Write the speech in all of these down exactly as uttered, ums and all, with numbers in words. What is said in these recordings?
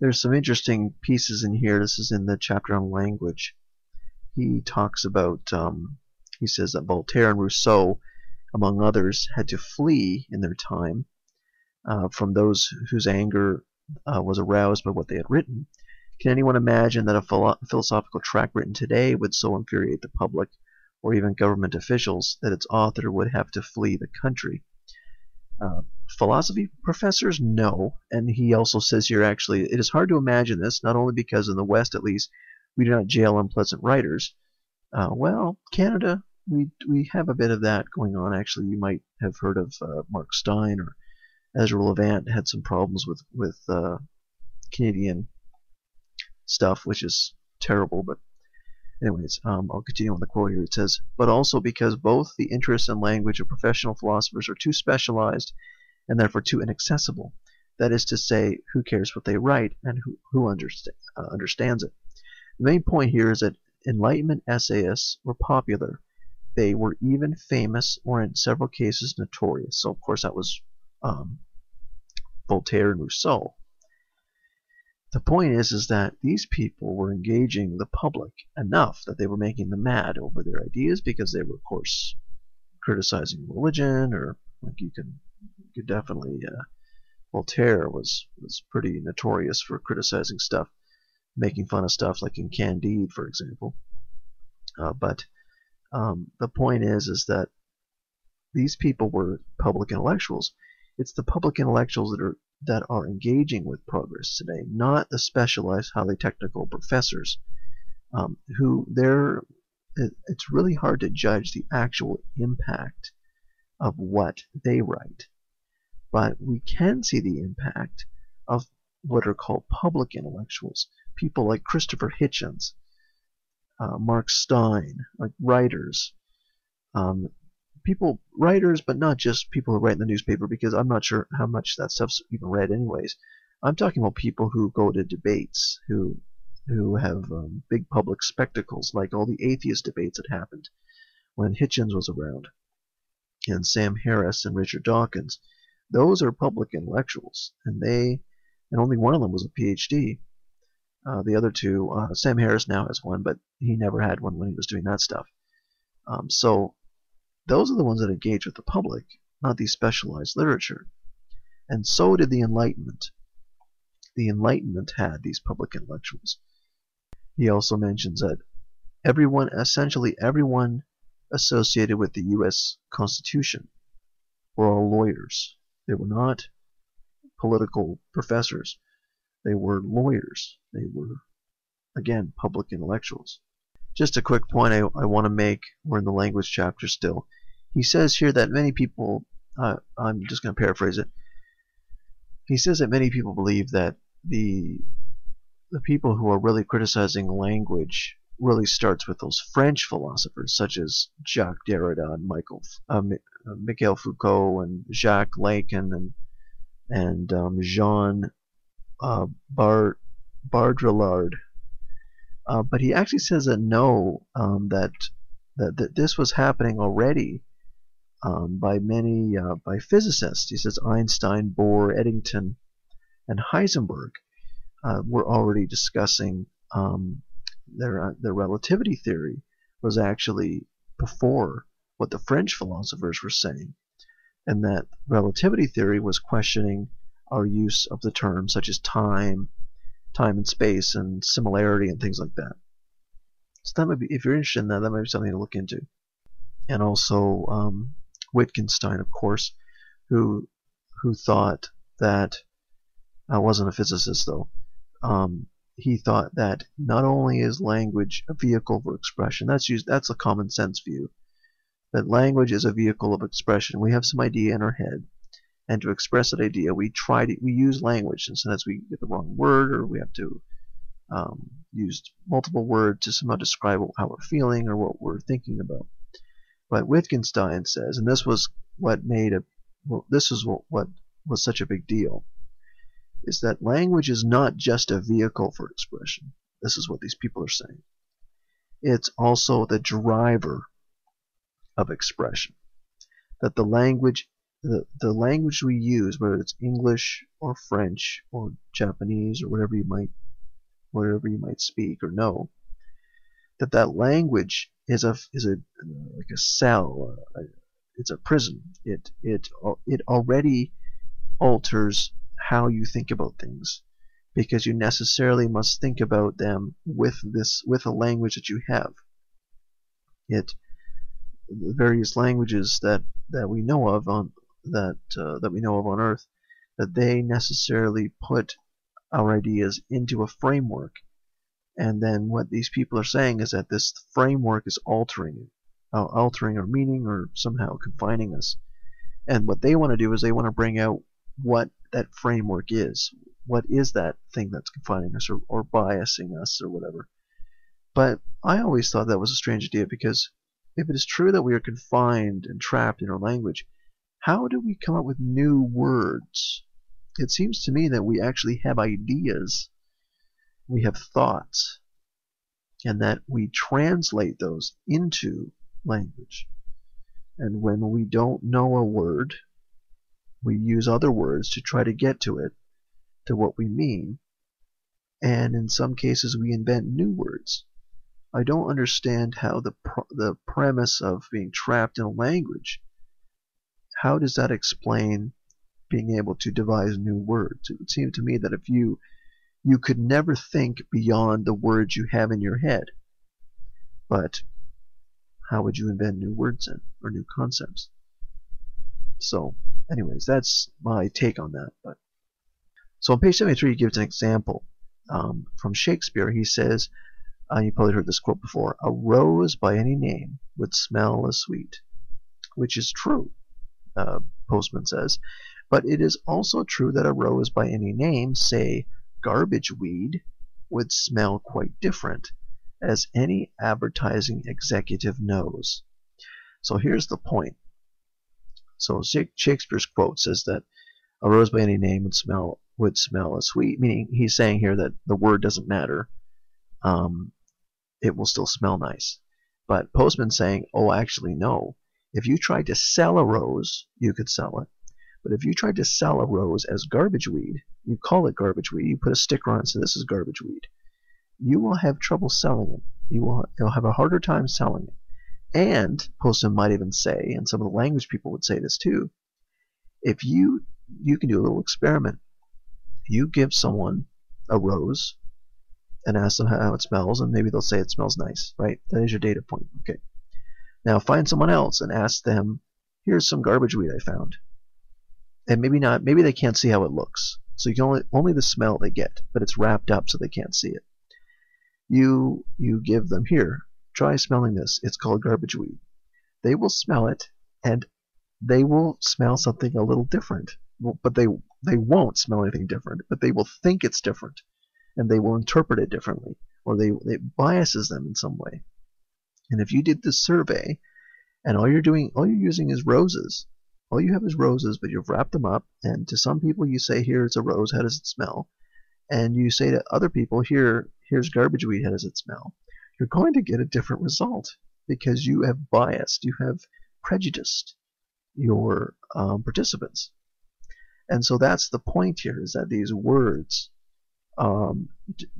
There's some interesting pieces in here. This is in the chapter on language. He talks about, um, he says that Voltaire and Rousseau, among others, had to flee in their time uh, from those whose anger uh, was aroused by what they had written. Can anyone imagine that a philo philosophical tract written today would so infuriate the public or even government officials that its author would have to flee the country? Uh, philosophy professors? No. And he also says here, actually, it is hard to imagine this, not only because in the West, at least, we do not jail unpleasant writers. Uh, well, Canada, we, we have a bit of that going on, actually. You might have heard of uh, Mark Steyn or Ezra Levant had some problems with, with uh, Canadian stuff, which is terrible, but anyways, um, I'll continue on the quote here. It says, but also because both the interests and language of professional philosophers are too specialized and therefore too inaccessible. That is to say, who cares what they write and who, who understand, uh, understands it. The main point here is that Enlightenment essayists were popular. They were even famous or in several cases notorious. So of course that was um, Voltaire and Rousseau. The point is, is that these people were engaging the public enough that they were making them mad over their ideas because they were, of course, criticizing religion, or like you can, you could definitely, uh, Voltaire was was pretty notorious for criticizing stuff, making fun of stuff, like in Candide, for example. Uh, but um, the point is, is that these people were public intellectuals. It's the public intellectuals that are that are engaging with progress today, not the specialized, highly technical professors, um, who they're, it, it's really hard to judge the actual impact of what they write. But we can see the impact of what are called public intellectuals, people like Christopher Hitchens, uh, Mark Steyn, like writers, um, people, writers, but not just people who write in the newspaper, because I'm not sure how much that stuff's even read anyways. I'm talking about people who go to debates, who who have um, big public spectacles, like all the atheist debates that happened when Hitchens was around, and Sam Harris and Richard Dawkins. Those are public intellectuals, and they, and only one of them was a PhD. Uh, the other two, uh, Sam Harris now has one, but he never had one when he was doing that stuff. Um, so those are the ones that engage with the public, not the specialized literature. And so did the Enlightenment. The Enlightenment had these public intellectuals. He also mentions that everyone, essentially everyone associated with the U S Constitution were all lawyers. They were not political professors. They were lawyers. They were, again, public intellectuals. Just a quick point I, I want to make. We're in the language chapter still. He says here that many people, uh, I'm just going to paraphrase it. He says that many people believe that the the people who are really criticizing language really starts with those French philosophers such as Jacques Derrida and Michael, uh, Michael Foucault and Jacques Lacan and and um, Jean uh, Baudrillard. Uh, but he actually says that no, um, that, that that this was happening already um, by many uh, by physicists. He says Einstein, Bohr, Eddington, and Heisenberg uh, were already discussing um, their uh, their relativity theory was actually before what the French philosophers were saying, and that relativity theory was questioning our use of the terms such as time. time and space and similarity and things like that. So that might be, if you're interested in that, that might be something to look into. And also um, Wittgenstein, of course, who who thought that, uh, wasn't a physicist though, um, he thought that not only is language a vehicle for expression, that's used, that's a common sense view, that language is a vehicle of expression. We have some idea in our head, and to express that idea, we try to we use language, and sometimes we get the wrong word, or we have to um, use multiple words to somehow describe how we're feeling or what we're thinking about. But Wittgenstein says, and this was what made a well, this is what what was such a big deal, is that language is not just a vehicle for expression. This is what these people are saying. It's also the driver of expression. That the language The, the language we use, whether it's English, or French or Japanese or whatever you might whatever you might speak or know, that that language is a is a like a cell, a, it's a prison. It it it already alters how you think about things, because you necessarily must think about them with this with a language that you have. It the various languages that that we know of on that uh, that we know of on Earth, that they necessarily put our ideas into a framework, and then what these people are saying is that this framework is altering uh, altering our meaning or somehow confining us. And what they want to do is they want to bring out what that framework is. What is that thing that's confining us or, or biasing us or whatever? But I always thought that was a strange idea, because if it is true that we are confined and trapped in our language, how do we come up with new words? It seems to me that we actually have ideas, we have thoughts, and that we translate those into language. And when we don't know a word, we use other words to try to get to it, to what we mean, and in some cases we invent new words. I don't understand how the pr the premise of being trapped in a language, how does that explain being able to devise new words? It would seem to me that if you you could never think beyond the words you have in your head, but how would you invent new words then, or new concepts? So anyways, that's my take on that. But so on page seventy-three he gives an example um, from Shakespeare. He says, uh, you probably heard this quote before, "A rose by any name would smell as sweet," which is true, uh, Postman says, but it is also true that a rose by any name, say garbage weed, would smell quite different, as any advertising executive knows. So here's the point. So Shakespeare's quote says that a rose by any name would smell would smell as sweet, meaning he's saying here that the word doesn't matter, um, it will still smell nice. But Postman's saying, oh, actually no, if you tried to sell a rose, you could sell it, but if you tried to sell a rose as garbage weed, you call it garbage weed, you put a sticker on it, so this is garbage weed, you will have trouble selling it. You will you'll have a harder time selling it. And Postman might even say, and some of the language people would say this too, if you you can do a little experiment. You give someone a rose and ask them how it smells, and maybe they'll say it smells nice, right? That is your data point. Okay. Now find someone else and ask them, here's some garbage weed I found. And maybe not, maybe they can't see how it looks. So you can only only the smell they get, but it's wrapped up so they can't see it. You you give them, here, try smelling this. It's called garbage weed. They will smell it, and they will smell something a little different. But they they won't smell anything different, but they will think it's different, and they will interpret it differently, or they it biases them in some way. And if you did this survey, and all you're doing, all you're using is roses, all you have is roses, but you've wrapped them up, and to some people you say, here, it's a rose, how does it smell? And you say to other people, here, here's garbage weed, how does it smell? You're going to get a different result, because you have biased, you have prejudiced your um, participants. And so that's the point here, is that these words um,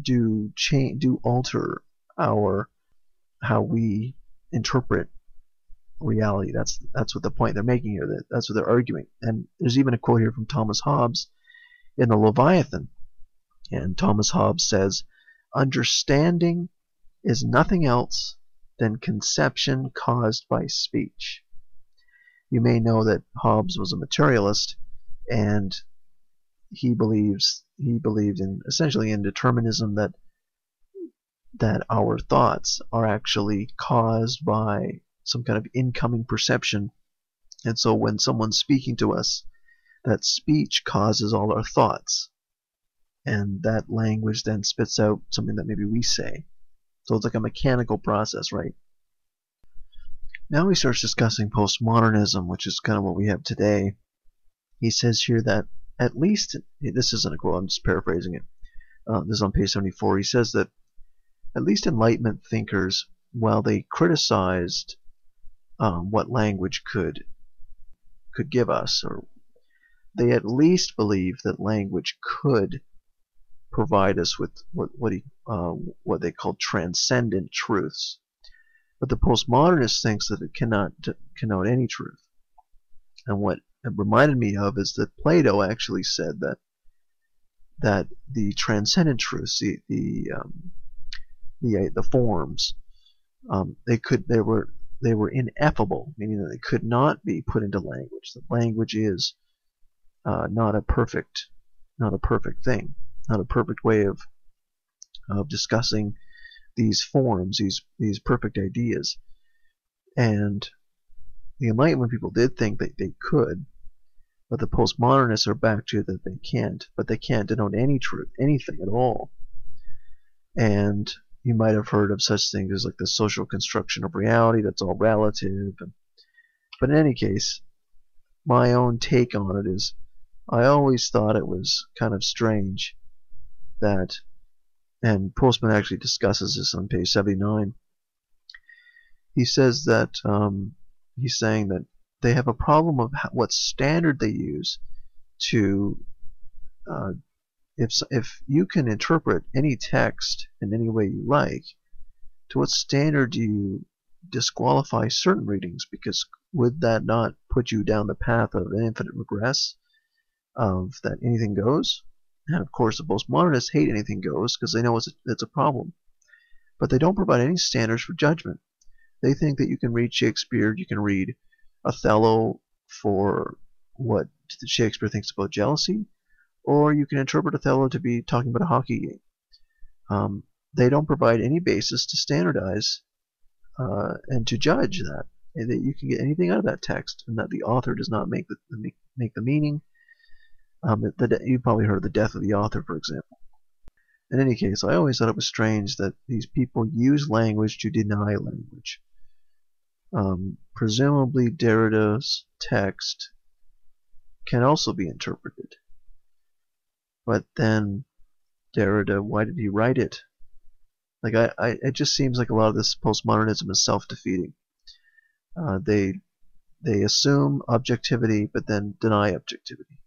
do change, do alter our how we interpret reality. That's that's what the point they're making here. That that's what they're arguing. And there's even a quote here from Thomas Hobbes in the Leviathan. And Thomas Hobbes says, "Understanding is nothing else than conception caused by speech." You may know that Hobbes was a materialist, and he believes he believed in essentially in determinism, that that our thoughts are actually caused by some kind of incoming perception, and so when someone's speaking to us, that speech causes all our thoughts, and that language then spits out something that maybe we say. So it's like a mechanical process, right? Now we start discussing postmodernism, which is kind of what we have today. He says here that at least, this isn't a quote, I'm just paraphrasing it, uh, this is on page seventy-four, he says that at least Enlightenment thinkers, while they criticized um, what language could could give us, or they at least believe that language could provide us with what what, he, uh, what they call transcendent truths. But the postmodernist thinks that it cannot connote any truth. And what it reminded me of is that Plato actually said that that the transcendent truths, the the um, the, the forms, um, they could they were they were ineffable, meaning that they could not be put into language. That language is uh, not a perfect not a perfect thing, not a perfect way of of discussing these forms, these these perfect ideas. And the Enlightenment people did think that they could, but the postmodernists are back to that they can't, but they can't denote any truth, anything at all. And you might have heard of such things as like the social construction of reality, that's all relative. And, but in any case, my own take on it is I always thought it was kind of strange that, and Postman actually discusses this on page seventy-nine, he says that um, he's saying that they have a problem of how, what standard they use to uh, if if you can interpret any text in any way you like, to what standard do you disqualify certain readings? Because would that not put you down the path of an infinite regress, of that anything goes? And of course the postmodernists hate anything goes because they know it's a, it's a problem. But they don't provide any standards for judgment. They think that you can read Shakespeare, you can read Othello for what Shakespeare thinks about jealousy, or you can interpret Othello to be talking about a hockey game. Um, they don't provide any basis to standardize uh, and to judge that, and that you can get anything out of that text, and that the author does not make the make, make the meaning. Um, the, you probably heard of the death of the author, for example. In any case, I always thought it was strange that these people use language to deny language. Um, presumably Derrida's text can also be interpreted. But then Derrida, why did he write it? Like I, I it just seems like a lot of this postmodernism is self-defeating. Uh, they they assume objectivity but then deny objectivity.